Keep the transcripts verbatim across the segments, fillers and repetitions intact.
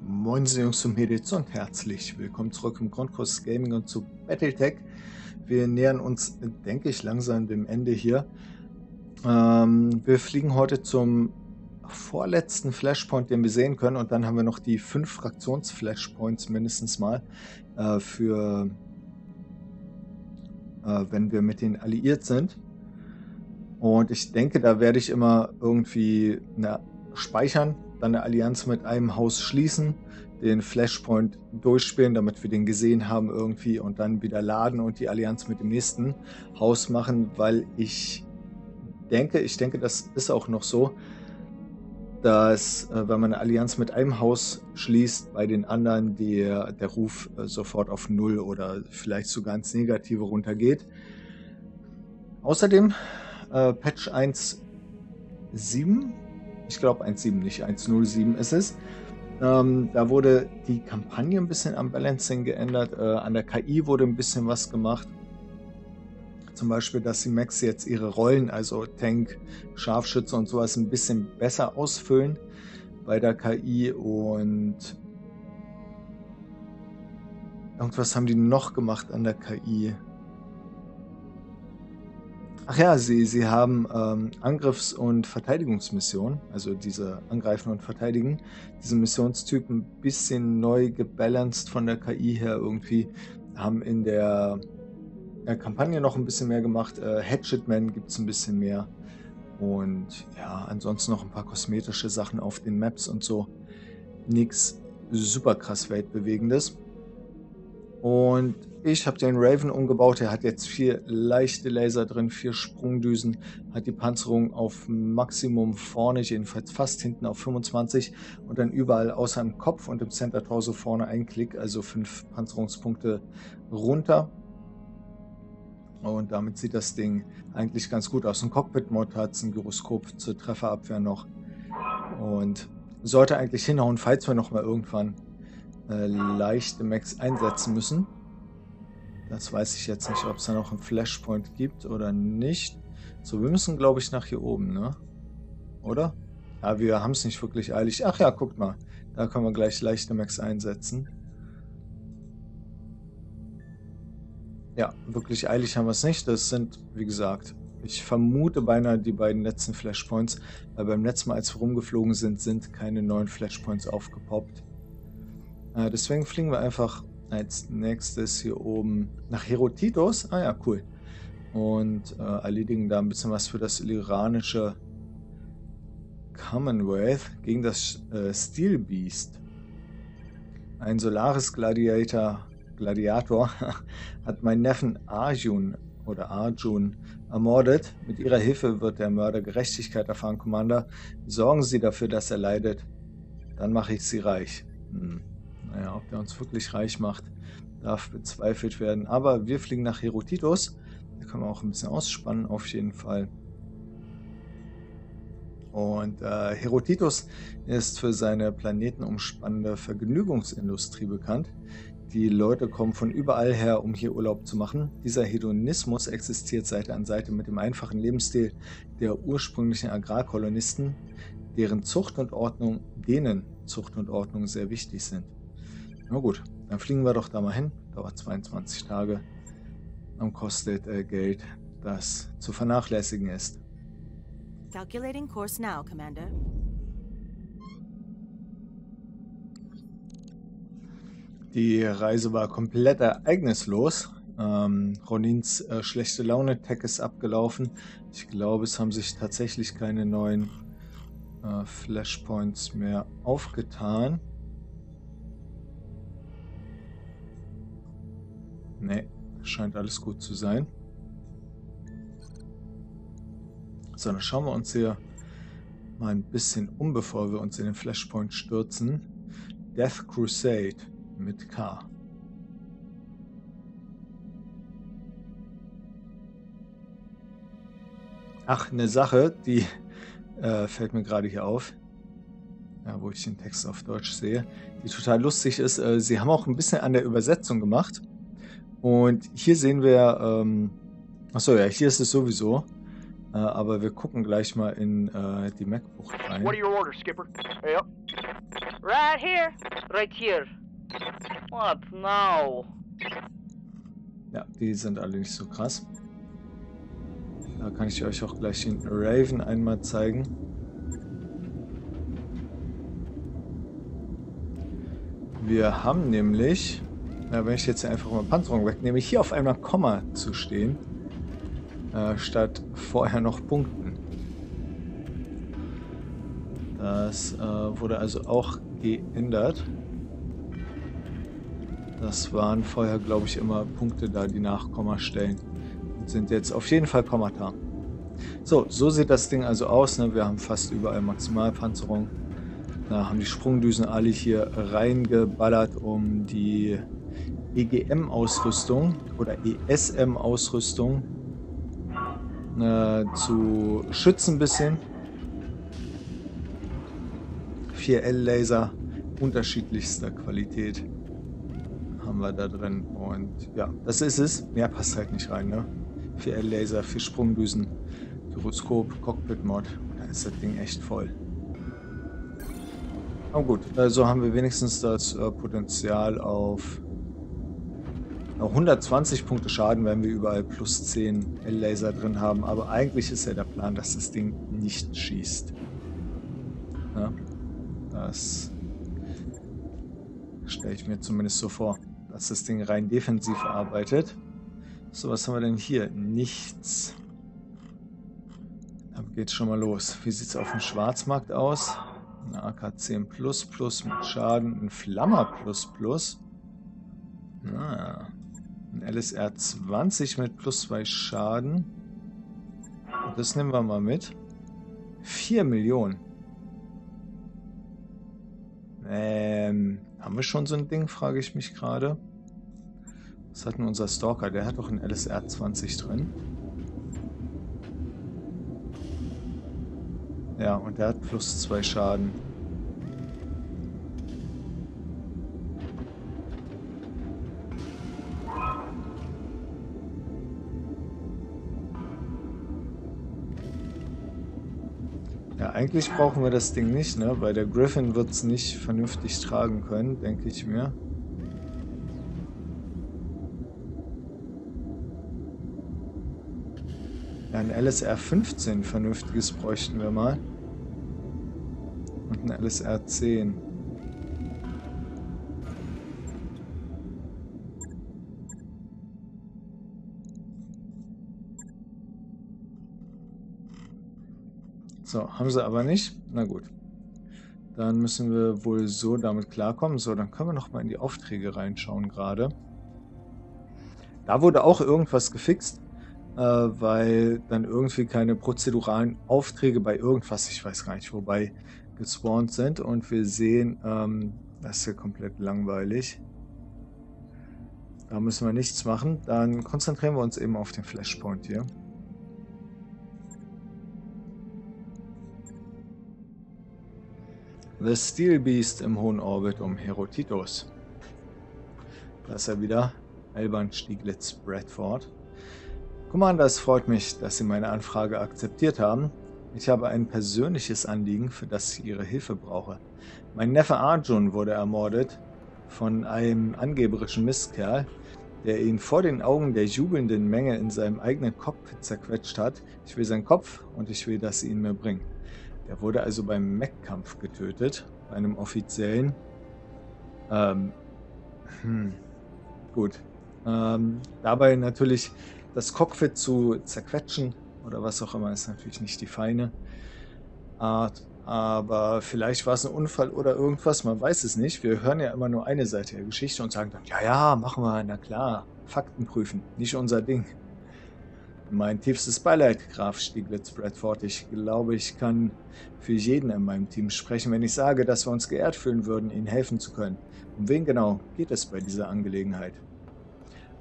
Moin Jungs zum Horizont, herzlich willkommen zurück im Grundkurs Gaming und zu BattleTech. Wir nähern uns, denke ich, langsam dem Ende hier. Ähm, wir fliegen heute zum vorletzten Flashpoint, den wir sehen können, und dann haben wir noch die fünf Fraktions-Flashpoints mindestens mal äh, für, äh, wenn wir mit denen alliiert sind. Und ich denke, da werde ich immer irgendwie na, speichern, dann eine Allianz mit einem Haus schließen, den Flashpoint durchspielen, damit wir den gesehen haben irgendwie, und dann wieder laden und die Allianz mit dem nächsten Haus machen, weil ich denke, ich denke, das ist auch noch so, dass äh, wenn man eine Allianz mit einem Haus schließt, bei den anderen der, der Ruf äh, sofort auf Null oder vielleicht sogar ins Negative runtergeht. Außerdem äh, Patch eins Punkt sieben, ich glaube eins Punkt sieben, nicht eins Punkt null sieben ist es. Ähm, da wurde die Kampagne ein bisschen am Balancing geändert, äh, an der K I wurde ein bisschen was gemacht. Zum Beispiel, dass die Max jetzt ihre Rollen, also Tank, Scharfschütze und sowas, ein bisschen besser ausfüllen bei der K I, und irgendwas haben die noch gemacht an der K I. Ach ja, sie, sie haben ähm, Angriffs- und Verteidigungsmissionen, also diese Angreifen und Verteidigen, diese Missionstypen ein bisschen neu gebalanced von der K I her irgendwie, haben in der Kampagne noch ein bisschen mehr gemacht, äh, Hatchetman gibt es ein bisschen mehr, und ja, ansonsten noch ein paar kosmetische Sachen auf den Maps und so, nichts super krass weltbewegendes. Und ich habe den Raven umgebaut, er hat jetzt vier leichte Laser drin, vier Sprungdüsen, hat die Panzerung auf Maximum vorne, jedenfalls fast hinten auf fünfundzwanzig, und dann überall außer im Kopf und im Center Torso vorne ein Klick, also fünf Panzerungspunkte runter. Und damit sieht das Ding eigentlich ganz gut aus. Ein Cockpit-Mod hat es, ein Gyroskop zur Trefferabwehr noch. Und sollte eigentlich hinhauen, falls wir nochmal irgendwann äh, leichte Max einsetzen müssen. Das weiß ich jetzt nicht, ob es da noch einen Flashpoint gibt oder nicht. So, wir müssen, glaube ich, nach hier oben, ne? Oder? Ja, wir haben es nicht wirklich eilig. Ach ja, guckt mal. Da können wir gleich leichte Max einsetzen. Ja, wirklich eilig haben wir es nicht. Das sind, wie gesagt, ich vermute beinahe die beiden letzten Flashpoints, weil beim letzten Mal, als wir rumgeflogen sind, sind keine neuen Flashpoints aufgepoppt. Äh, deswegen fliegen wir einfach als nächstes hier oben nach Herotitus. Ah ja, cool. Und äh, erledigen da ein bisschen was für das iranische Commonwealth gegen das äh, Steel Beast. Ein Solaris Gladiator. Gladiator hat meinen Neffen Arjun oder Arjun ermordet. Mit ihrer Hilfe wird der Mörder Gerechtigkeit erfahren, Commander. Sorgen Sie dafür, dass er leidet. Dann mache ich Sie reich. Hm. Naja, ob der uns wirklich reich macht, darf bezweifelt werden. Aber wir fliegen nach Herotitus. Da können wir auch ein bisschen ausspannen, auf jeden Fall. Und äh, Herotitus ist für seine planetenumspannende Vergnügungsindustrie bekannt. Die Leute kommen von überall her, um hier Urlaub zu machen. Dieser Hedonismus existiert Seite an Seite mit dem einfachen Lebensstil der ursprünglichen Agrarkolonisten, deren Zucht und Ordnung, denen Zucht und Ordnung sehr wichtig sind. Na gut, dann fliegen wir doch da mal hin. Dauert zweiundzwanzig Tage und kostet äh, Geld, das zu vernachlässigen ist. Calculating course now, Commander. Die Reise war komplett ereignislos. Ähm, Ronins äh, schlechte Laune-Tag ist abgelaufen. Ich glaube, es haben sich tatsächlich keine neuen äh, Flashpoints mehr aufgetan. Ne, scheint alles gut zu sein. So, dann schauen wir uns hier mal ein bisschen um, bevor wir uns in den Flashpoint stürzen. Death Crusade. Mit K. Ach, eine Sache, die äh, fällt mir gerade hier auf, ja, wo ich den Text auf Deutsch sehe, die total lustig ist. Äh, sie haben auch ein bisschen an der Übersetzung gemacht. Und hier sehen wir, ähm, achso, ja, hier ist es sowieso. Uh, aber wir gucken gleich mal in uh, die Mac-Bucht rein. What are your orders, Skipper? Yep. Right here? Right here. What now? Ja, die sind alle nicht so krass. Da kann ich euch auch gleich den Raven einmal zeigen. Wir haben nämlich, na, wenn ich jetzt einfach mal Panzerung wegnehme, hier auf einmal Komma zu stehen, äh, statt vorher noch Punkten. Das äh, wurde also auch geändert. Das waren vorher, glaube ich, immer Punkte da, die nach Komma stellen. Sind jetzt auf jeden Fall Kommata. So, so sieht das Ding also aus. Ne? Wir haben fast überall Maximalpanzerung. Da haben die Sprungdüsen alle hier reingeballert, um die E G M-Ausrüstung oder E S M-Ausrüstung äh, zu schützen ein bisschen. vier L Laser unterschiedlichster Qualität haben wir da drin. Und ja, das ist es. Mehr passt halt nicht rein. Ne? vier L Laser, vier Sprungdüsen, Gyroskop, Cockpit-Mod. Da ist das Ding echt voll. Aber gut, also haben wir wenigstens das äh, Potenzial auf äh, hundertzwanzig Punkte Schaden, wenn wir überall plus zehn L Laser drin haben. Aber eigentlich ist ja der Plan, dass das Ding nicht schießt. Ja? Das stelle ich mir zumindest so vor, dass das Ding rein defensiv arbeitet. So, was haben wir denn hier? Nichts. Dann geht's schon mal los. Wie sieht es auf dem Schwarzmarkt aus? Eine A K zehn plus plus mit Schaden. Ein Flammer plus plus. Ah, ein L S R zwanzig mit plus zwei Schaden. Und das nehmen wir mal mit. vier Millionen. Ähm, haben wir schon so ein Ding, frage ich mich gerade. Was hat denn unser Stalker? Der hat doch ein L S R zwanzig drin. Ja, und der hat plus zwei Schaden. Ja, eigentlich brauchen wir das Ding nicht, ne? Weil der Griffin wird es nicht vernünftig tragen können, denke ich mir. Ein L S R fünfzehn vernünftiges bräuchten wir mal. Und ein L S R zehn. So, haben sie aber nicht. Na gut. Dann müssen wir wohl so damit klarkommen. So, dann können wir nochmal in die Aufträge reinschauen gerade. Da wurde auch irgendwas gefixt. Weil dann irgendwie keine prozeduralen Aufträge bei irgendwas, ich weiß gar nicht, wobei gespawnt sind. Und wir sehen, ähm, das ist ja komplett langweilig. Da müssen wir nichts machen. Dann konzentrieren wir uns eben auf den Flashpoint hier. The Steel Beast im hohen Orbit um Herotitus. Da ist er wieder, Alban Stieglitz Bradford. Commander, es freut mich, dass Sie meine Anfrage akzeptiert haben. Ich habe ein persönliches Anliegen, für das ich Ihre Hilfe brauche. Mein Neffe Arjun wurde ermordet von einem angeberischen Mistkerl, der ihn vor den Augen der jubelnden Menge in seinem eigenen Cockpit zerquetscht hat. Ich will seinen Kopf und ich will, dass Sie ihn mir bringen. Der wurde also beim Mech-Kampf getötet, bei einem offiziellen. Ähm, hm, gut. Ähm, dabei natürlich... Das Cockpit zu zerquetschen oder was auch immer ist natürlich nicht die feine Art, aber vielleicht war es ein Unfall oder irgendwas, man weiß es nicht. Wir hören ja immer nur eine Seite der Geschichte und sagen dann, ja, ja, machen wir, na klar, Fakten prüfen, nicht unser Ding. Mein tiefstes Beileid, Graf Stieglitz Bradford. Ich glaube, ich kann für jeden in meinem Team sprechen, wenn ich sage, dass wir uns geehrt fühlen würden, Ihnen helfen zu können. Um wen genau geht es bei dieser Angelegenheit?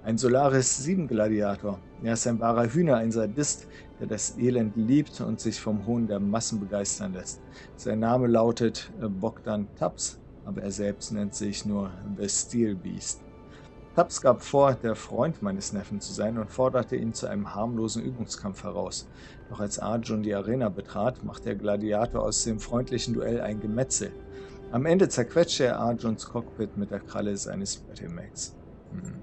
Ein Solaris sieben Gladiator. Er ist ein wahrer Hühner, ein Sadist, der das Elend liebt und sich vom Hohn der Massen begeistern lässt. Sein Name lautet Bogdan Taps, aber er selbst nennt sich nur The Steel Beast. Taps gab vor, der Freund meines Neffen zu sein und forderte ihn zu einem harmlosen Übungskampf heraus. Doch als Arjun die Arena betrat, macht der Gladiator aus dem freundlichen Duell ein Gemetzel. Am Ende zerquetschte er Arjuns Cockpit mit der Kralle seines Battlemax. Hm.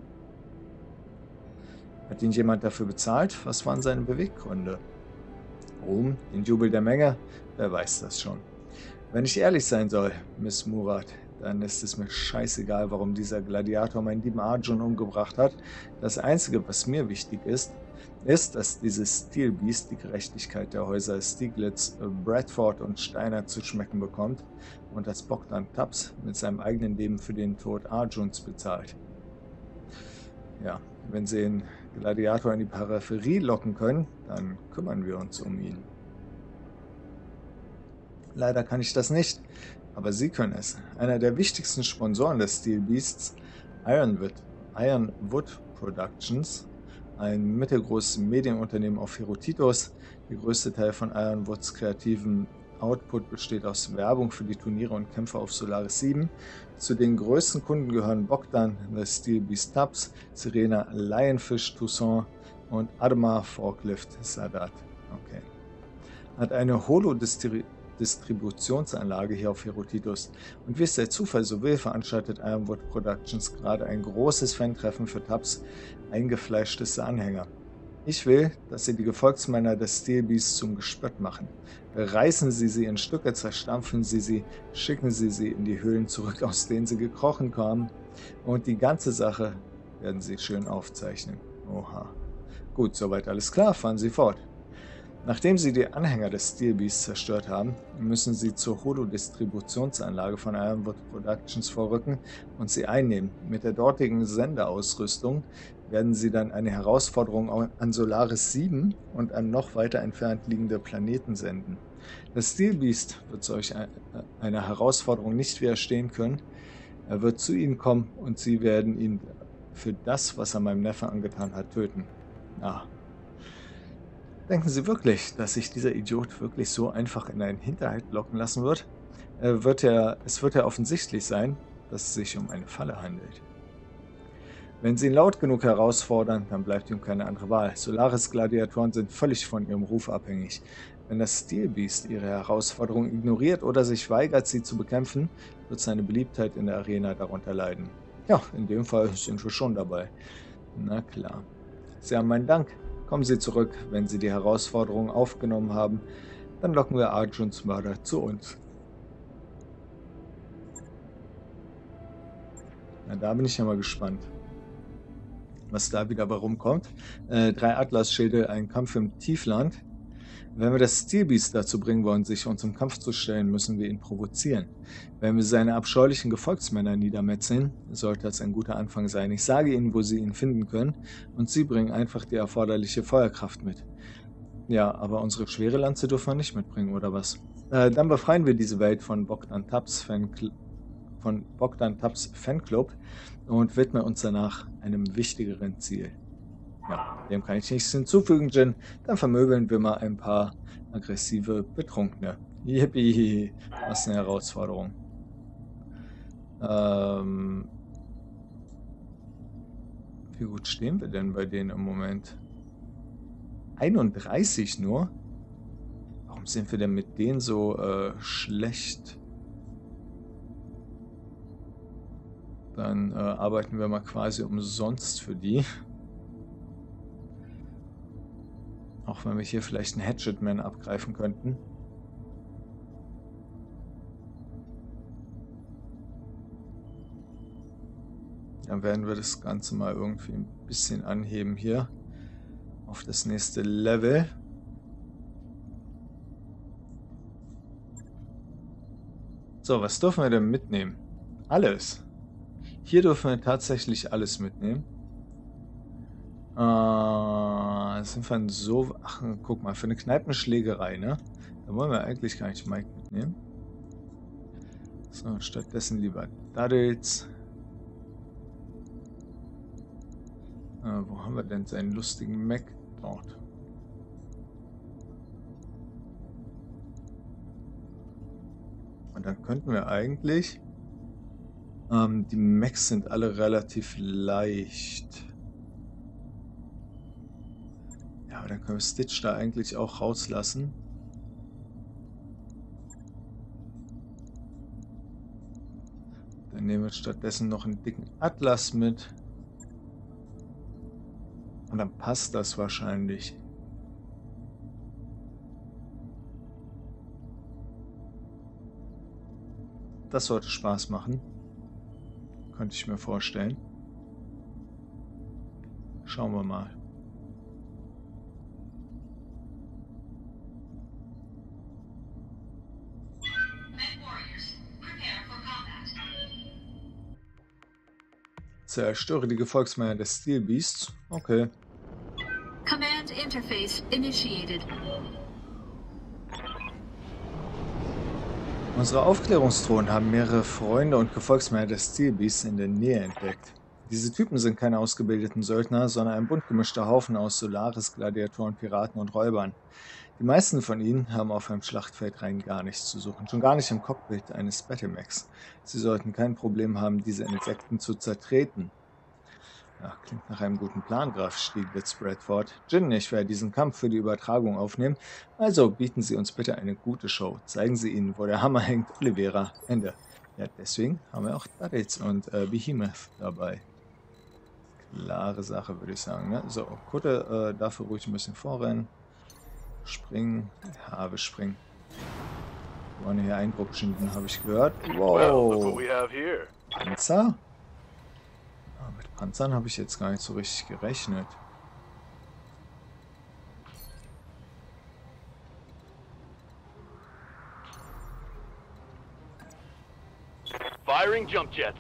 Hat ihn jemand dafür bezahlt? Was waren seine Beweggründe? Ruhm, den Jubel der Menge? Wer weiß das schon. Wenn ich ehrlich sein soll, Miss Murat, dann ist es mir scheißegal, warum dieser Gladiator meinen lieben Arjun umgebracht hat. Das Einzige, was mir wichtig ist, ist, dass dieses Steel Beast die Gerechtigkeit der Häuser Stieglitz, Bradford und Steiner zu schmecken bekommt und dass Bogdan Taps mit seinem eigenen Leben für den Tod Arjuns bezahlt. Ja, wenn sie den Gladiator in die Peripherie locken können, dann kümmern wir uns um ihn. Leider kann ich das nicht, aber Sie können es. Einer der wichtigsten Sponsoren des Steel Beasts, Ironwood, Ironwood Productions, ein mittelgroßes Medienunternehmen auf Herotitus. Der größte Teil von Ironwoods kreativem Output besteht aus Werbung für die Turniere und Kämpfe auf Solaris sieben. Zu den größten Kunden gehören Bogdan, The Steel Beast Taps, Sirena, Lionfish, Toussaint und Ademar Forklift Sadat. Okay. Hat eine Holo-Distribution. Distributionsanlage hier auf Herotitus. Und wie es der Zufall so will, veranstaltet Ironwood Productions gerade ein großes Fan-Treffen für Taps eingefleischtes Anhänger. Ich will, dass Sie die Gefolgsmänner des Steel Beasts zum Gespött machen. Reißen Sie sie in Stücke, zerstampfen Sie sie, schicken Sie sie in die Höhlen zurück, aus denen sie gekrochen kamen. Und die ganze Sache werden Sie schön aufzeichnen. Oha. Gut, soweit alles klar, fahren Sie fort. Nachdem sie die Anhänger des Steel Beasts zerstört haben, müssen sie zur Holo-Distributionsanlage von Ironwood Productions vorrücken und sie einnehmen. Mit der dortigen Senderausrüstung werden sie dann eine Herausforderung an Solaris sieben und an noch weiter entfernt liegende Planeten senden. Das Steel Beast wird solch einer Herausforderung nicht widerstehen können. Er wird zu ihnen kommen und sie werden ihn für das, was er meinem Neffe angetan hat, töten. Ah. Denken Sie wirklich, dass sich dieser Idiot wirklich so einfach in einen Hinterhalt locken lassen wird? Er wird ja, es wird ja offensichtlich sein, dass es sich um eine Falle handelt. Wenn Sie ihn laut genug herausfordern, dann bleibt ihm keine andere Wahl. Solaris-Gladiatoren sind völlig von ihrem Ruf abhängig. Wenn das Steel Beast ihre Herausforderung ignoriert oder sich weigert, sie zu bekämpfen, wird seine Beliebtheit in der Arena darunter leiden. Ja, in dem Fall sind wir schon dabei. Na klar. Sie haben meinen Dank. Kommen Sie zurück, wenn Sie die Herausforderung aufgenommen haben, dann locken wir Arjuns Mörder zu uns. Na, da bin ich ja mal gespannt, was da wieder bei rumkommt. Äh, drei Atlas-Schädel, ein Kampf im Tiefland. Wenn wir das Steel Beast dazu bringen wollen, sich uns im Kampf zu stellen, müssen wir ihn provozieren. Wenn wir seine abscheulichen Gefolgsmänner niedermetzeln, sollte das ein guter Anfang sein. Ich sage Ihnen, wo Sie ihn finden können, und Sie bringen einfach die erforderliche Feuerkraft mit. Ja, aber unsere schwere Lanze dürfen wir nicht mitbringen, oder was? Äh, dann befreien wir diese Welt von Bogdan Taps Fanclub, von Bogdan Taps Fanclub und widmen uns danach einem wichtigeren Ziel. Ja, dem kann ich nichts hinzufügen, Jin. Dann vermöbeln wir mal ein paar aggressive Betrunkene. Yippie, was eine Herausforderung. Ähm, wie gut stehen wir denn bei denen im Moment? einunddreißig nur? Warum sind wir denn mit denen so äh, schlecht? Dann äh, arbeiten wir mal quasi umsonst für die. Auch wenn wir hier vielleicht einen Hatchetman abgreifen könnten. Dann werden wir das Ganze mal irgendwie ein bisschen anheben hier. Auf das nächste Level. So, was dürfen wir denn mitnehmen? Alles. Hier dürfen wir tatsächlich alles mitnehmen. Uh, das sind wir so... Ach, guck mal, für eine Kneipenschlägerei, ne? Da wollen wir eigentlich gar nicht Mike mitnehmen. So, stattdessen lieber Daddels. Uh, wo haben wir denn seinen lustigen Mac? Dort. Und dann könnten wir eigentlich... Um, die Macs sind alle relativ leicht... Aber dann können wir Stitch da eigentlich auch rauslassen. Dann nehmen wir stattdessen noch einen dicken Atlas mit. Und dann passt das wahrscheinlich. Das sollte Spaß machen. Könnte ich mir vorstellen. Schauen wir mal. Zerstöre die Gefolgsmänner des Steel Beasts. Okay. Command Interface initiated. Unsere Aufklärungsdrohnen haben mehrere Freunde und Gefolgsmänner des Steel Beasts in der Nähe entdeckt. Diese Typen sind keine ausgebildeten Söldner, sondern ein bunt gemischter Haufen aus Solaris, Gladiatoren, Piraten und Räubern. Die meisten von ihnen haben auf einem Schlachtfeld rein gar nichts zu suchen, schon gar nicht im Cockpit eines Battlemax. Sie sollten kein Problem haben, diese Insekten zu zertreten. Ach, klingt nach einem guten Plan, Graf Stieglitz Bradford. Jin, ich werde diesen Kampf für die Übertragung aufnehmen, also bieten Sie uns bitte eine gute Show. Zeigen Sie ihnen, wo der Hammer hängt, Olivera. Ende. Ja, deswegen haben wir auch Daditz und äh, Behemoth dabei. Klare Sache, würde ich sagen. Ne? So, Kutte äh, dafür ruhig ein bisschen vorrennen. Springen. Ja, wir springen. Wir wollen hier Eindruck schinden, habe ich gehört. Wow. Panzer? Ja, mit Panzern habe ich jetzt gar nicht so richtig gerechnet. Firing Jump Jets.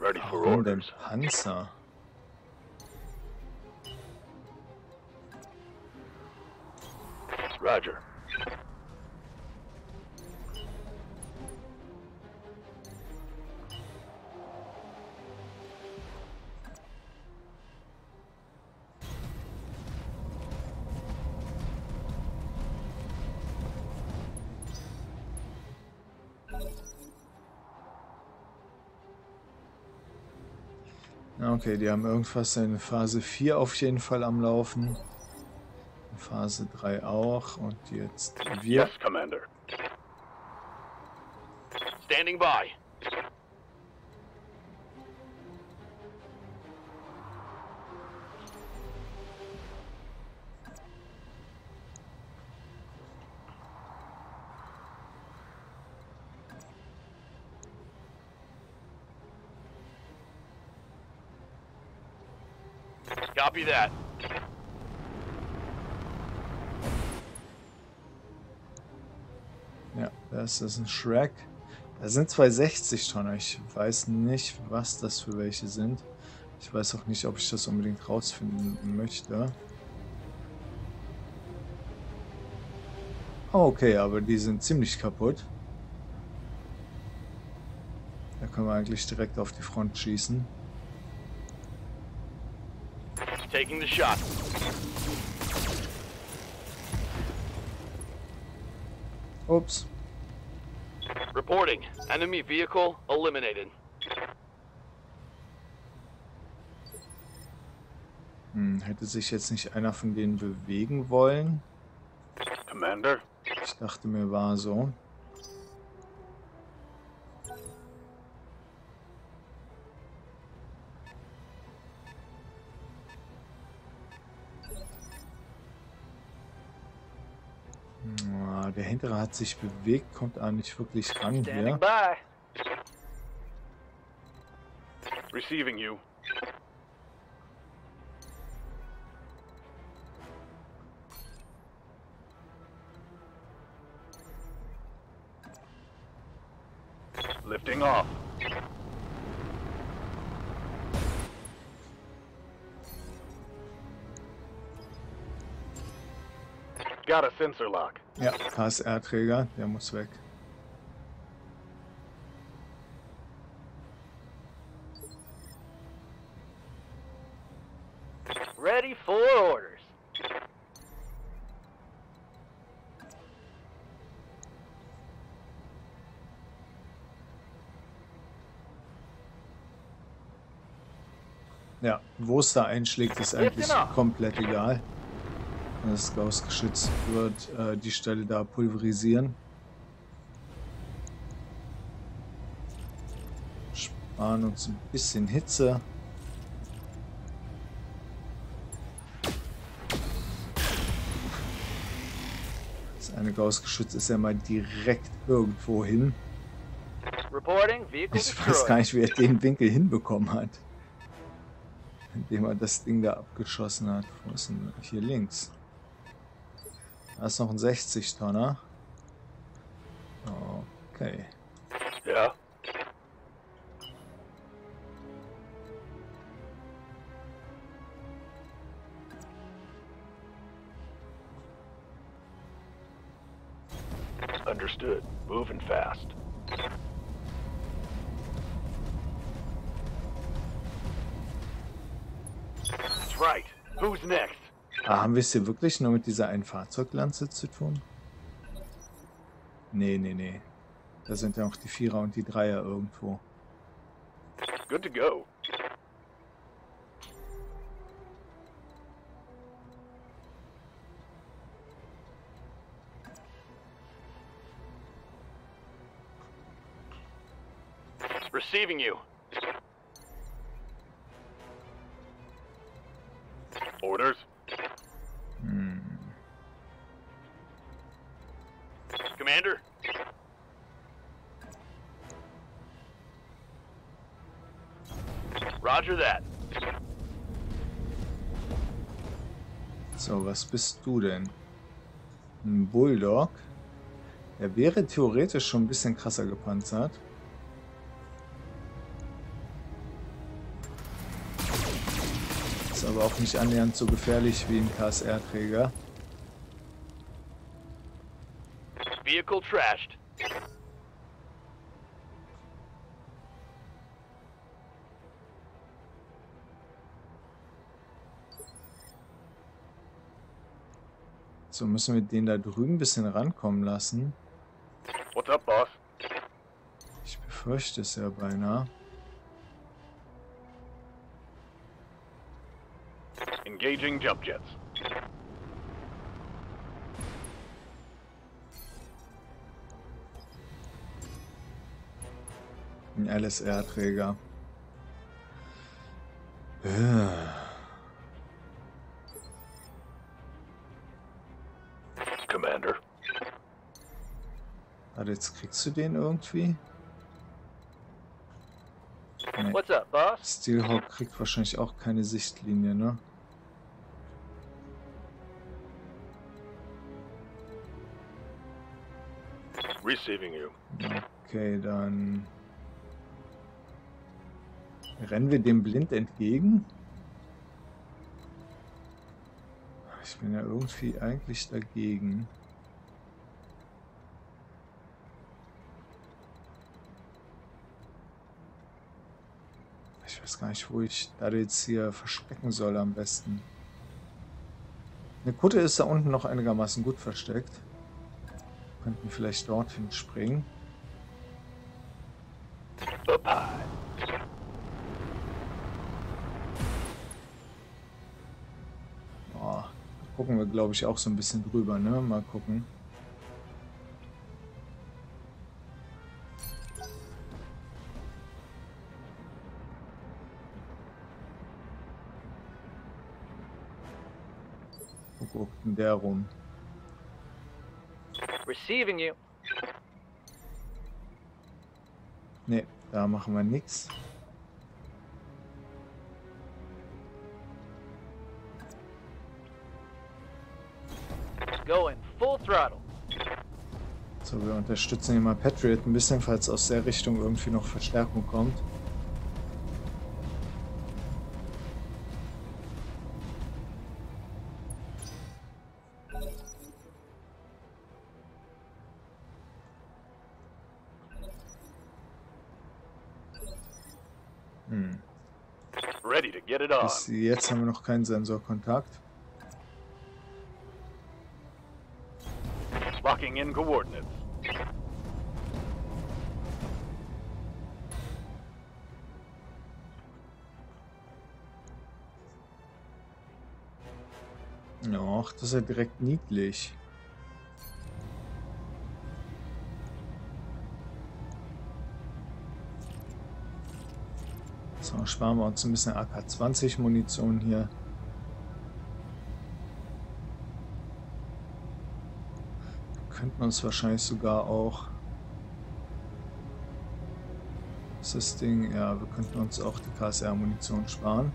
Ready for orders. Panzer. Roger. Okay, die haben irgendwas in Phase vier auf jeden Fall am Laufen. Phase drei auch und jetzt wir. Yes, Commander. Standing by. Copy that. Das ist ein Shrek. Da sind zweihundertsechzig Tonnen. Ich weiß nicht, was das für welche sind. Ich weiß auch nicht, ob ich das unbedingt rausfinden möchte. Okay, aber die sind ziemlich kaputt. Da können wir eigentlich direkt auf die Front schießen. Taking the shot. Ups. Reporting. Enemy vehicle eliminated. Hm, hätte sich jetzt nicht einer von denen bewegen wollen? Commander? Ich dachte mir, war so. Der hintere hat sich bewegt, kommt auch nicht wirklich ran hier. Receiving you. Lifting off. Got a sensor lock. Ja, K S R-Träger, der muss weg. Ready for orders. Ja, wo es da einschlägt, ist eigentlich komplett egal. Dass das Gauss geschützt wird, äh, die Stelle da pulverisieren. Sparen uns ein bisschen Hitze. Das eine Gaussgeschütz ist ja mal direkt irgendwo hin. Ich weiß gar nicht, wie er den Winkel hinbekommen hat, indem er das Ding da abgeschossen hat. Wo ist denn hier links? Da ist noch ein sechzig Tonner. Okay. Ja. Understood. Moving fast. That's right. Who's next? Ah, haben wir es hier wirklich nur mit dieser einen Fahrzeuglanze zu tun? Nee, nee, nee. Da sind ja auch die Vierer und die Dreier irgendwo. Good to go. Receiving you. Orders. Hmm. Commander. Roger that. So, was bist du denn? Ein Bulldog? Er wäre theoretisch schon ein bisschen krasser gepanzert. Ist aber auch nicht annähernd so gefährlich wie ein K S R-Träger. Vehicle trashed. So, müssen wir den da drüben ein bisschen rankommen lassen. What's up, boss? Ich befürchte es ja beinahe. Engaging Jump Jets. Ein L S R-Träger. Ja. Warte, jetzt kriegst du den irgendwie? Nee. What's up, boss? Steelhawk kriegt wahrscheinlich auch keine Sichtlinie, ne? Receiving you. Okay, dann... Rennen wir dem blind entgegen? Ich bin ja irgendwie eigentlich dagegen. Ich weiß gar nicht, wo ich da jetzt hier verstecken soll am besten. Eine Kutte ist da unten noch einigermaßen gut versteckt. Wir könnten vielleicht dorthin springen. Boah, da gucken wir, glaube ich, auch so ein bisschen drüber, ne? Mal gucken. Der rum. Receiving you. Ne, da machen wir nichts. Going full throttle. So, wir unterstützen hier mal Patriot ein bisschen, falls aus der Richtung irgendwie noch Verstärkung kommt. Bis jetzt haben wir noch keinen Sensorkontakt. Locking in coordinates. Noch, das ist ja direkt niedlich. So, sparen wir uns ein bisschen A K zwanzig Munition hier. Könnten wir uns wahrscheinlich sogar auch das Ding, ja, wir könnten uns auch die K S R Munition sparen.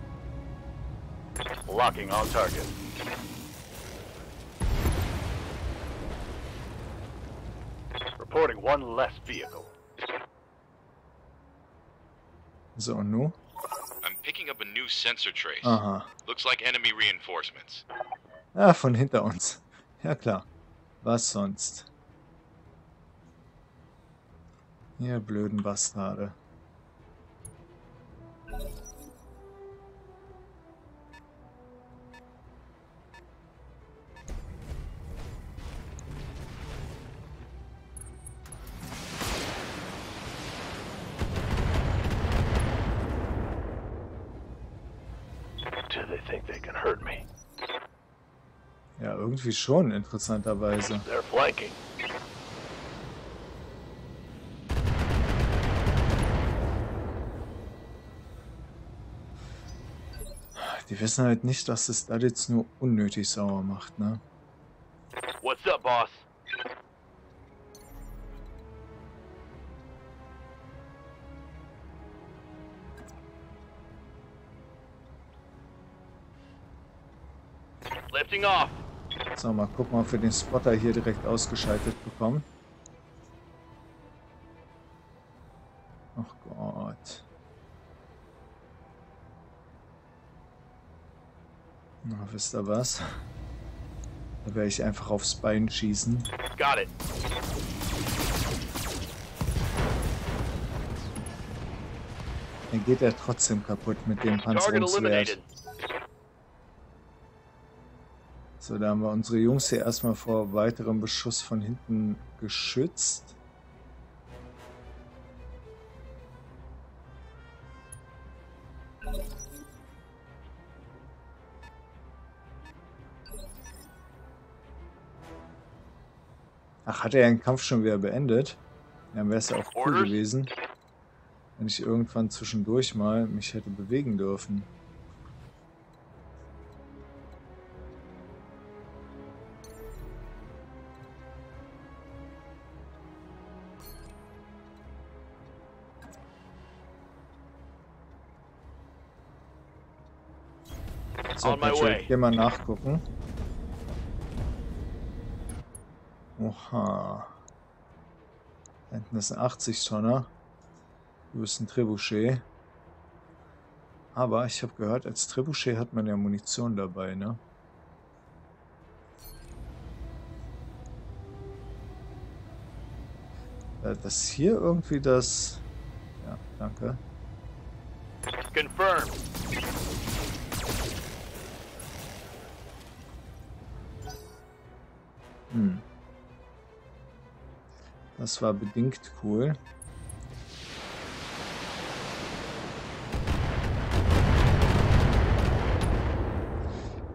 Locking on target. Reporting one less vehicle. So, und nun? I'm picking up a new sensor trace. Aha. Looks like enemy reinforcements. Ja, von hinter uns. Ja, klar. Was sonst? Ihr blöden Bastarde. Ja, irgendwie schon, interessanterweise. Die wissen halt nicht, dass das da jetzt nur unnötig sauer macht, ne? What's up, Boss? Lifting off. So, mal gucken, ob wir den Spotter hier direkt ausgeschaltet bekommen. Ach Gott. Na, wisst ihr was? Da werde ich einfach aufs Bein schießen. Got it. Dann geht er trotzdem kaputt mit dem Panzerungswert. So, da haben wir unsere Jungs hier erstmal vor weiterem Beschuss von hinten geschützt. Ach, hat er den Kampf schon wieder beendet? Dann wäre es ja auch cool gewesen, wenn ich irgendwann zwischendurch mal mich hätte bewegen dürfen. So, Patriot, geh mal nachgucken. Oha. Da hinten ist ein achtzig Tonner. Du bist ein Trebuchet. Aber ich habe gehört, als Trebuchet hat man ja Munition dabei, ne? Das hier irgendwie das... Ja, danke. Confirmed. Hm. Das war bedingt cool.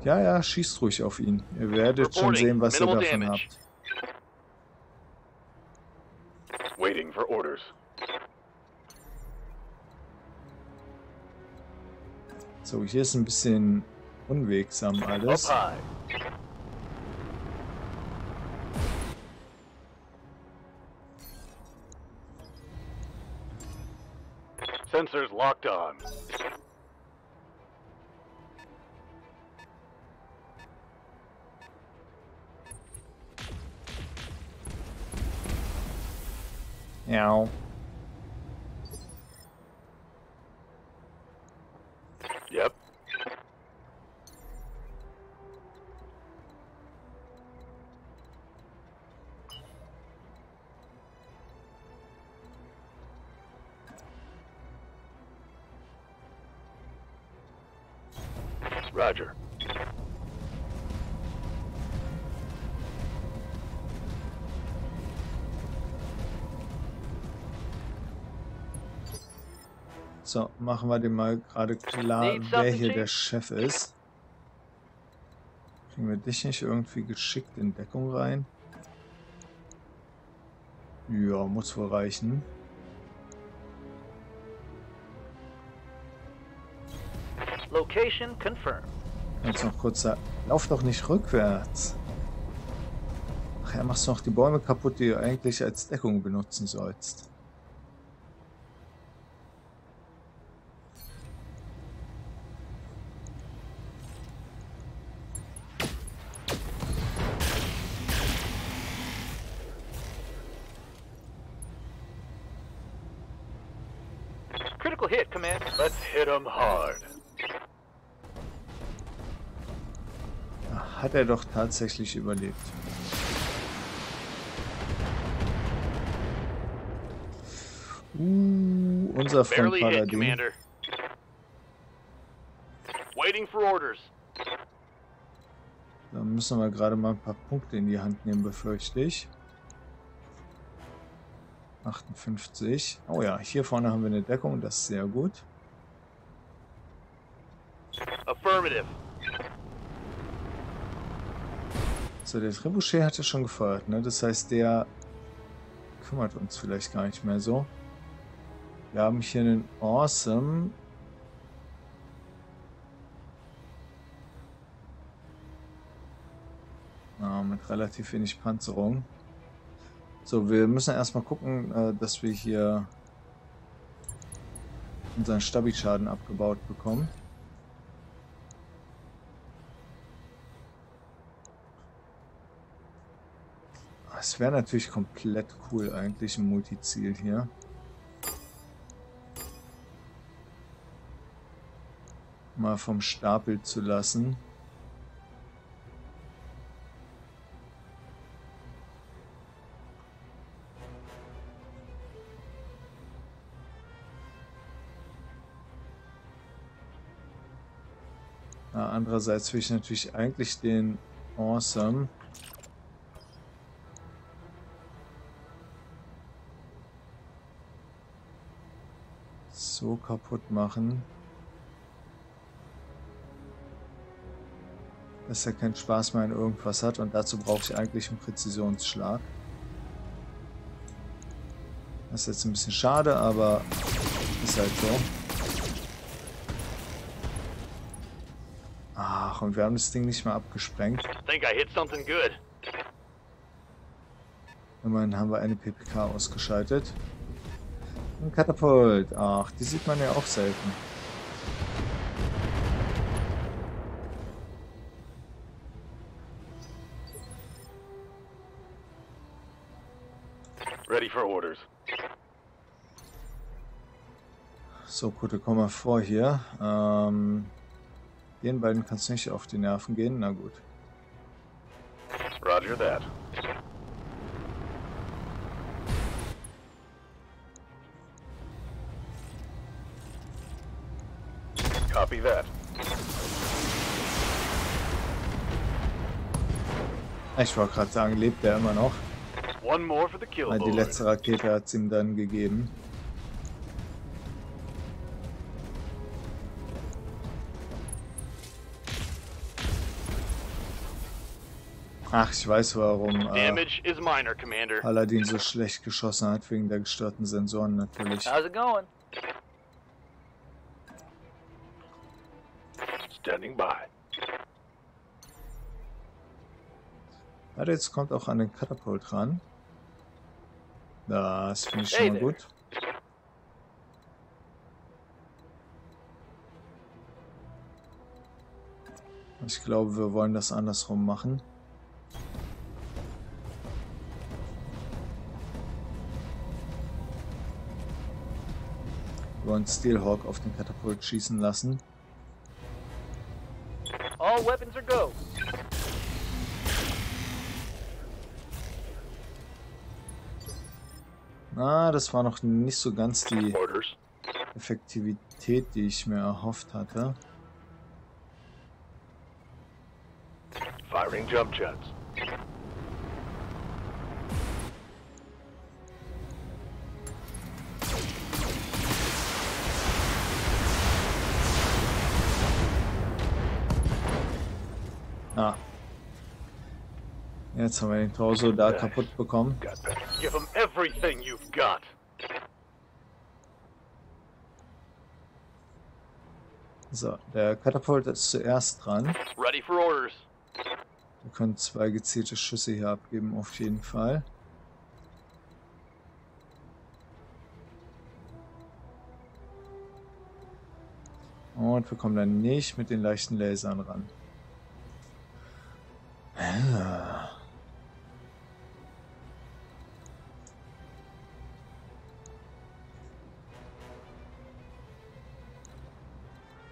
Ja, ja, schießt ruhig auf ihn. Ihr werdet schon sehen, was ihr davon habt. Waiting for orders. So, hier ist ein bisschen unwegsam alles. Sensors locked on. Now. Yep. Roger. So, machen wir dem mal gerade klar, wer hier der Chef ist. Kriegen wir dich nicht irgendwie geschickt in Deckung rein? Ja, muss wohl reichen. Location confirmed. Jetzt noch kurz sagen. Lauf doch nicht rückwärts. Ach ja, machst du noch die Bäume kaputt, die du eigentlich als Deckung benutzen sollst. Critical hit, Command. Let's hit him hard. Hat er doch tatsächlich überlebt. Uh, unser Freund Paladin. Da müssen wir gerade mal ein paar Punkte in die Hand nehmen, befürchte ich. achtundfünfzig. Oh ja, hier vorne haben wir eine Deckung, das ist sehr gut. Affirmative. So, der Trebuchet hat ja schon gefeuert, ne? Das heißt, der kümmert uns vielleicht gar nicht mehr so. Wir haben hier einen Awesome. Ah, mit relativ wenig Panzerung. So, wir müssen erstmal gucken, dass wir hier unseren Stabi-Schaden abgebaut bekommen. Es wäre natürlich komplett cool eigentlich ein Multiziel hier. Mal vom Stapel zu lassen. Na, andererseits will ich natürlich eigentlich den Awesome... so kaputt machen, dass er keinen Spaß mehr in irgendwas hat, und dazu brauche ich eigentlich einen Präzisionsschlag. Das ist jetzt ein bisschen schade, aber ist halt so. Ach, und wir haben das Ding nicht mehr abgesprengt. Immerhin haben wir eine P P K ausgeschaltet. Ein Katapult. Ach, die sieht man ja auch selten. Ready for orders. So, Kutte, komm mal vor hier. Ähm, den beiden kannst du nicht auf die Nerven gehen. Na gut. Roger that. Copy that. Ich wollte gerade sagen, lebt er immer noch? One more for the kill. Die letzte Rakete hat es ihm dann gegeben. Ach, ich weiß warum äh, Paladin so schlecht geschossen hat, wegen der gestörten Sensoren natürlich. How's it going? Ja, jetzt kommt auch an den Katapult ran. Das finde ich schon mal gut. Ich glaube, wir wollen das andersrum machen. Wir wollen Steelhawk auf den Katapult schießen lassen. All weapons are go. Ah, das war noch nicht so ganz die Effektivität, die ich mir erhofft hatte. Firing jump jets. Ah. Jetzt haben wir den Torso da kaputt bekommen. So, der Katapult ist zuerst dran. Ready for orders. Wir können zwei gezielte Schüsse hier abgeben, auf jeden Fall. Und wir kommen dann nicht mit den leichten Lasern ran.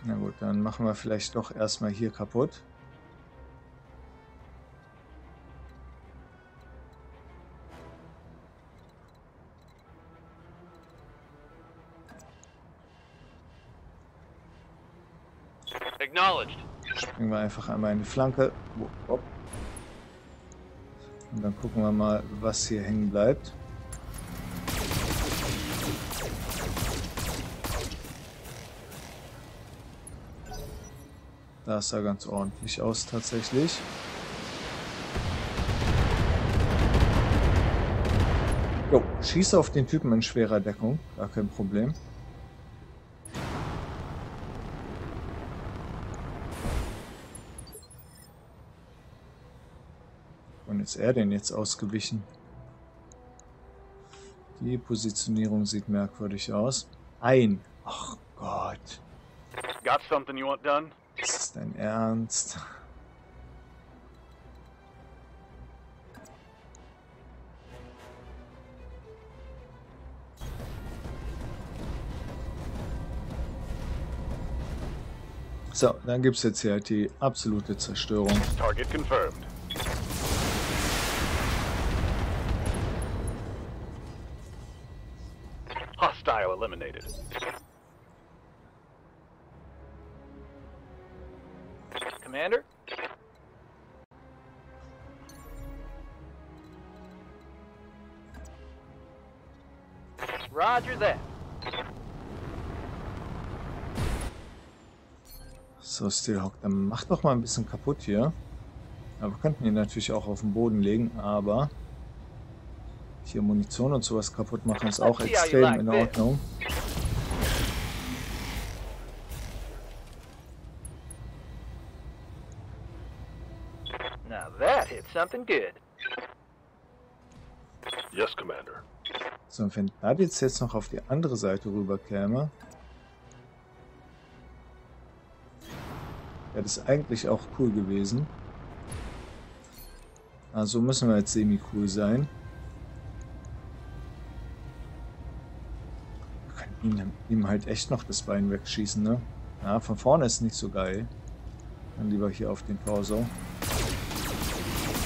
Na gut, dann machen wir vielleicht doch erstmal hier kaputt. Acknowledged. Springen wir einfach einmal in die Flanke. Und dann gucken wir mal, was hier hängen bleibt. Das sah ganz ordentlich aus tatsächlich. Jo, schieße auf den Typen in schwerer Deckung, gar kein Problem. Und ist er denn jetzt ausgewichen? Die Positionierung sieht merkwürdig aus. Ein! Ach Gott! Got something you want done? Ist das dein Ernst? So, dann gibt es jetzt hier halt die absolute Zerstörung. Target confirmed. Hostile eliminated. Commander? Roger that. So, Steelhawk, dann mach doch mal ein bisschen kaputt hier. Aber wir könnten ihn natürlich auch auf den Boden legen, aber hier Munition und sowas kaputt machen ist auch extrem in Ordnung. Something good. Yes, Commander. So, und wenn Naditz jetzt noch auf die andere Seite rüberkäme, wäre das eigentlich auch cool gewesen. Also müssen wir jetzt semi-cool sein. Wir können ihm, ihm halt echt noch das Bein wegschießen, ne? Ja, von vorne ist nicht so geil. Dann lieber hier auf den Torso.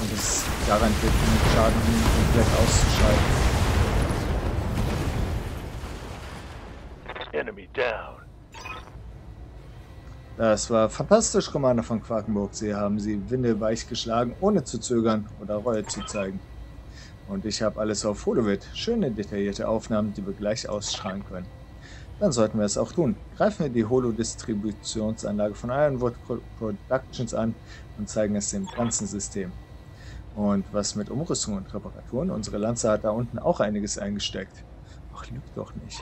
Und das garantiert genug Schaden, um komplett auszuschalten. Enemy down. Das war fantastisch, Commander von Quakenburg. Sie haben sie windelweich geschlagen, ohne zu zögern oder Reue zu zeigen. Und ich habe alles auf Holovid. Schöne, detaillierte Aufnahmen, die wir gleich ausstrahlen können. Dann sollten wir es auch tun. Greifen wir die Holo-Distributionsanlage von Ironwood Productions an und zeigen es dem ganzen System. Und was mit Umrüstung und Reparaturen? Unsere Lanze hat da unten auch einiges eingesteckt. Ach, lügt doch nicht.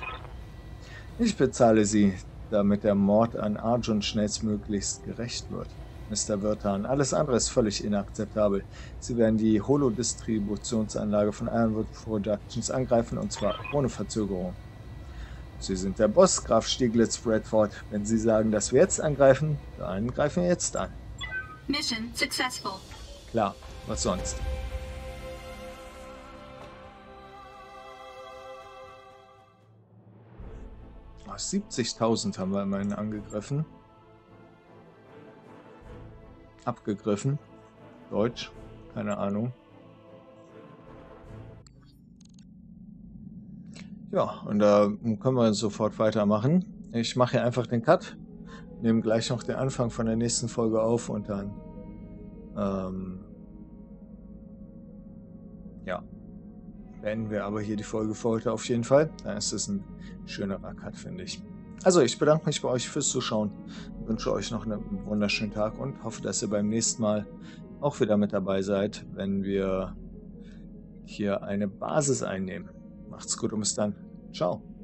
Ich bezahle sie, damit der Mord an Arjun schnellstmöglichst gerecht wird. Mister Wirtan, alles andere ist völlig inakzeptabel. Sie werden die Holo-Distributionsanlage von Ironwood Productions angreifen, und zwar ohne Verzögerung. Sie sind der Boss, Graf Stieglitz Bradford. Wenn Sie sagen, dass wir jetzt angreifen, dann greifen wir jetzt an. Mission successful. Klar. Was sonst? Oh, siebzigtausend haben wir immerhin angegriffen. Abgegriffen. Deutsch. Keine Ahnung. Ja, und da äh, können wir sofort weitermachen. Ich mache hier einfach den Cut. Nehme gleich noch den Anfang von der nächsten Folge auf und dann... Ähm, Ja, beenden wir aber hier die Folge für heute auf jeden Fall. Dann ist es ein schönerer Cut, finde ich. Also, ich bedanke mich bei euch fürs Zuschauen. Wünsche euch noch einen wunderschönen Tag und hoffe, dass ihr beim nächsten Mal auch wieder mit dabei seid, wenn wir hier eine Basis einnehmen. Macht's gut und bis dann. Ciao.